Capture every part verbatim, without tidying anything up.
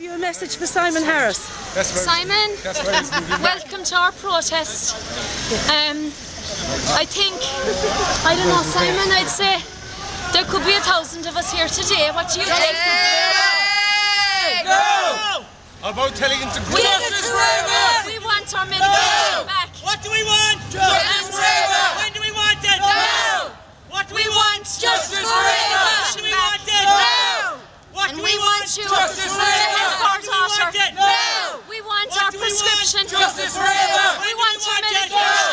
Have you a message for Simon Harris? Simon, welcome to our protest. Um, I think, I don't know, Simon, I'd say there could be a thousand of us here today. What do you think? Hey, no! I'm about telling him to quit. We want our medication back. What do we want? Justice for Ava. When do we want it? No! What do we want? Justice for Ava. When do we want it? No! What do we want? Justice for Ava. What do we want it? No! We want our prescription. Justice for Ava. We want our medication.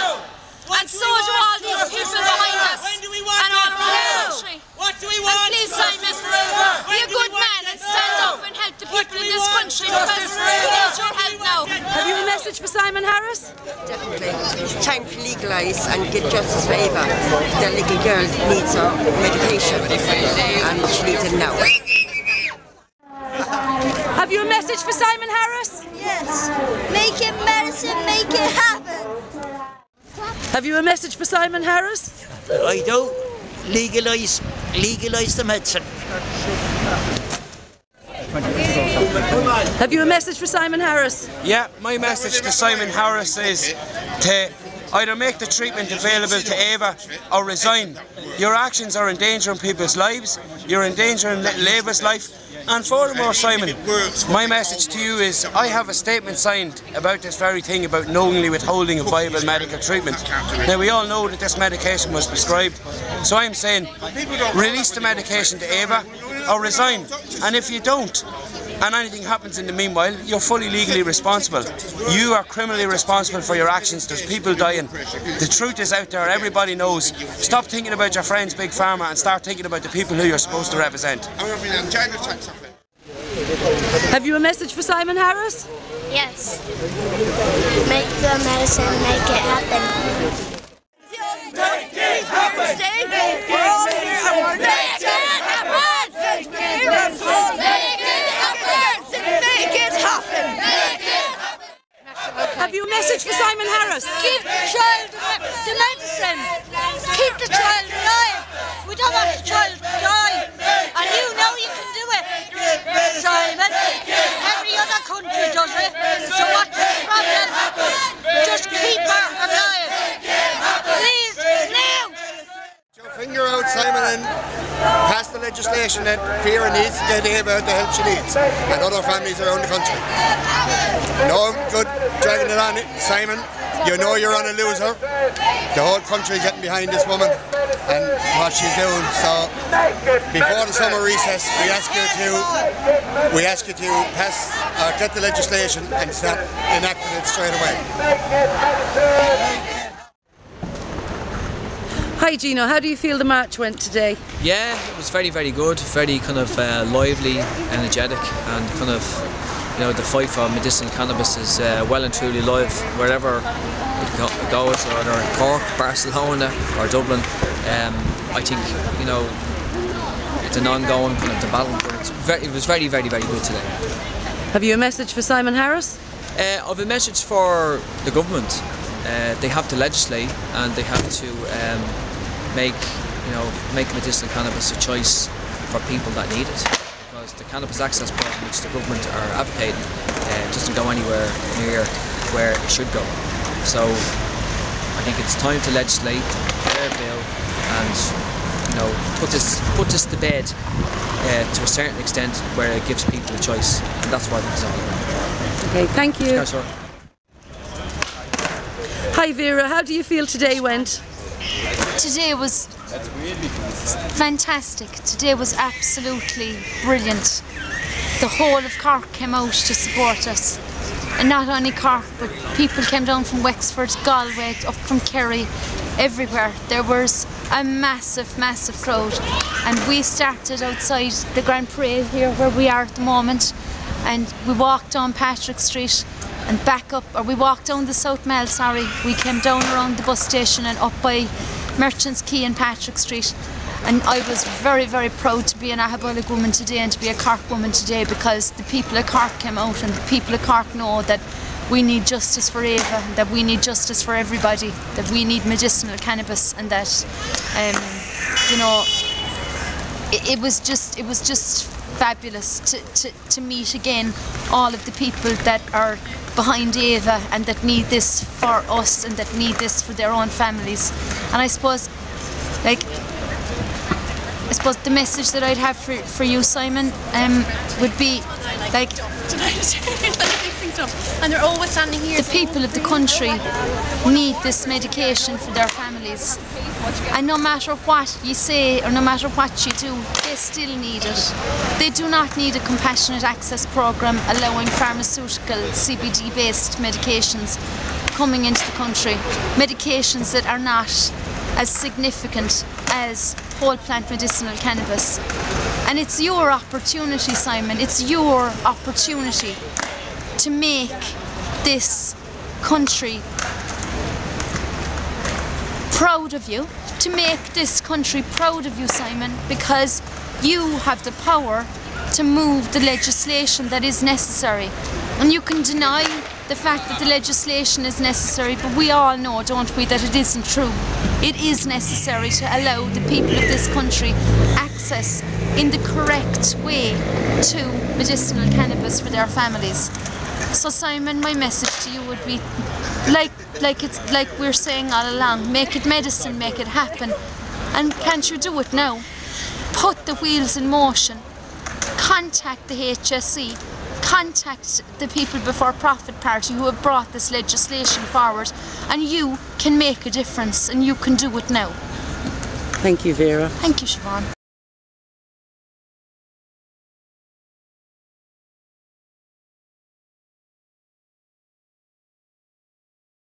And so do all these people behind us and all around the country. What do we want? And please, Simon, be a good man and stand up and help the people in this country, because we need your help now. Have you a message for Simon Harris? Definitely. It's time to legalise and get justice for Ava. The little girl needs her medication and she needs it now. Have you a message for Simon Harris? Yes. Make it medicine, make it happen. Have you a message for Simon Harris? I do. Legalise, legalise the medicine. Have you a message for Simon Harris? Yeah, my message to Simon Harris is to either make the treatment available to Ava or resign. Your actions are endangering people's lives, you're endangering little Ava's life. And furthermore, Simon, my message to you is I have a statement signed about this very thing about knowingly withholding a viable medical treatment. Now, we all know that this medication was prescribed, so I'm saying release the medication to Ava or resign. And if you don't, and anything happens in the meanwhile, you're fully legally responsible. You are criminally responsible for your actions. There's people dying. The truth is out there, everybody knows. Stop thinking about your friends, Big Pharma, and start thinking about the people who you're supposed to represent. Have you a message for Simon Harris? Yes. Make the medicine, make it happen. Make it happen! Make it happen! Have you a message for Simon Harris? Give the child the medicine. Keep the child alive. We don't want the child to die. And you know you can do it, Simon. Every other country does it. So what's the problem? Just keep her alive. Please, now. Put your finger out, Simon, and pass the legislation that Vera needs to get Ava the help she needs, and other families around the country. No good dragging it on, Simon. You know you're on a loser. The whole country is getting behind this woman and what she's doing. So before the summer recess, we ask you to we ask you to pass or get the legislation and start enacting it straight away. Hi Gino, how do you feel the march went today? Yeah, it was very, very good. Very kind of uh, lively, energetic, and kind of, you know, the fight for medicinal cannabis is uh, well and truly live wherever it, go it goes, whether in Cork, Barcelona or Dublin. Um, I think, you know, it's an ongoing kind of battle, but it's very, it was very, very, very good today. Have you a message for Simon Harris? Uh, I have a message for the government. Uh, they have to legislate and they have to um, make, you know, make medicinal cannabis a choice for people that need it. The cannabis access plan, which the government are advocating, uh, doesn't go anywhere near where it should go. So I think it's time to legislate, prepare a bill, and you know, put this put this to bed uh, to a certain extent where it gives people a choice, and that's why it's on. Okay, thank you. Hi Vera, how do you feel today went? Today was fantastic. Today was absolutely brilliant. The whole of Cork came out to support us. And not only Cork, but people came down from Wexford, Galway, up from Kerry, everywhere. There was a massive, massive crowd. And we started outside the Grand Parade here where we are at the moment. And we walked on Patrick Street and back up, or we walked down the South Mall, sorry. We came down around the bus station and up by Merchants Quay and Patrick Street, and I was very, very proud to be an Ahabuillig woman today and to be a Cork woman today, because the people of Cork came out and the people of Cork know that we need justice for Ava, that we need justice for everybody, that we need medicinal cannabis, and that, um, you know, it, it was just, it was just fabulous to, to, to meet again all of the people that are behind Ava and that need this for us and that need this for their own families. And I suppose, like, I suppose the message that I'd have for, for you, Simon, um, would be, like, and they're always standing here. The people of the country need this medication for their families, and no matter what you say or no matter what you do, they still need it. They do not need a compassionate access programme allowing pharmaceutical C B D based medications coming into the country, medications that are not as significant as whole plant medicinal cannabis. And it's your opportunity, Simon, it's your opportunity to make this country proud of you, to make this country proud of you, Simon, because you have the power to move the legislation that is necessary. And you can deny the fact that the legislation is necessary, but we all know, don't we, that it isn't true. It is necessary to allow the people of this country access in the correct way to medicinal cannabis for their families. So Simon, my message to you would be, like, like, it's, like we're saying all along, make it medicine, make it happen. And can't you do it now? Put the wheels in motion. Contact the H S E. Contact the People Before Profit Party who have brought this legislation forward, and you can make a difference, and you can do it now. Thank you, Vera. Thank you, Siobhan.